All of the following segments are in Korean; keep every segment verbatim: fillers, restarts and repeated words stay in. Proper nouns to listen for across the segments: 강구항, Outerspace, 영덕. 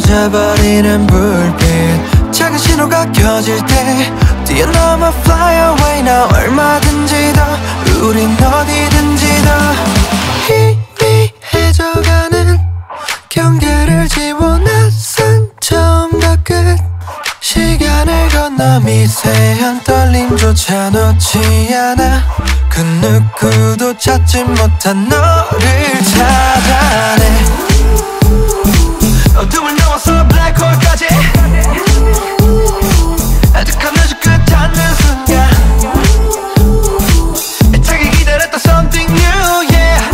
사라져버리는 불빛 작은 신호가 켜질 때 뛰어넘어 fly away 나 얼마든지 더 우린 어디든지 더 희미해져가는 경계를 지워 낯선 처음과 끝 시간을 건너 미세한 떨림조차 놓지 않아 그 누구도 찾지 못한 너를 찾아내 어둠을 넘어서 블랙홀까지 아득한 뮤직 끝 닿는 순간 애타게 기다렸던 something new yeah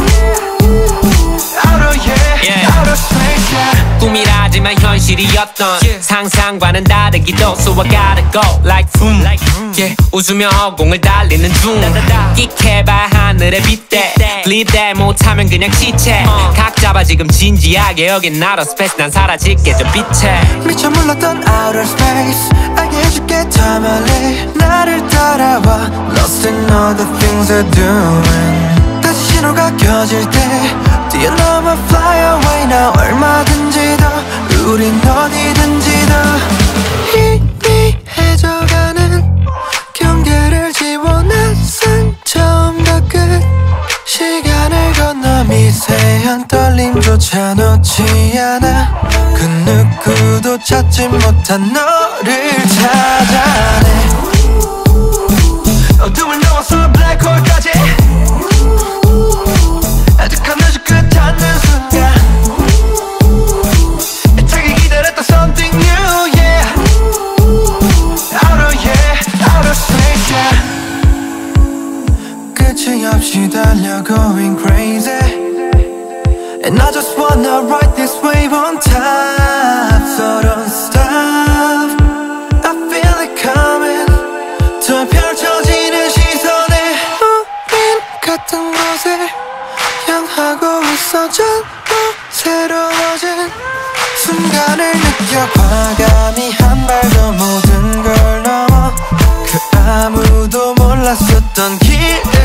Outer yeah, yeah. Outerspace yeah. 꿈이라 하지만 현실이었던 yeah. 상상과는 다르기도 So I gotta go like boom like, yeah. 웃으며 허공을 달리는 중 끽해봐 하늘의 빛대 립대 못하면 그냥 지체 uh. 각 잡아 지금 진지하게 여긴 outer space 난 사라질게 저 빛에 미쳐 몰랐던 outer space 알게 해줄게 더 멀리 나를 따라와 Lost in all the things they're doing 다시 신호가 켜질 때 뛰어넘어 fly away 나 얼마든지 더 우린 어디든지 더 희미해져가는 경계를 지워 낯선 처음과 끝 시간을 건너 미세한 떨림조차 놓지 않아 그 누구도 찾지 못한 너를 찾아내 어둠을 넘어서 블랙홀까지 아득한 뮤직 끝 닿는 순간 애타게 기다렸던 something new yeah Outer yeah, outer space yeah 끝이 없이 달려 going crazy And I just wanna ride this wave on top So don't stop I feel it coming 더 펼쳐지는 시선에 우린 같은 곳에 향하고 있어 전부 새로워진 순간을 느껴 과감히 한 발도 모든 걸 넘어 그 아무도 몰랐었던 길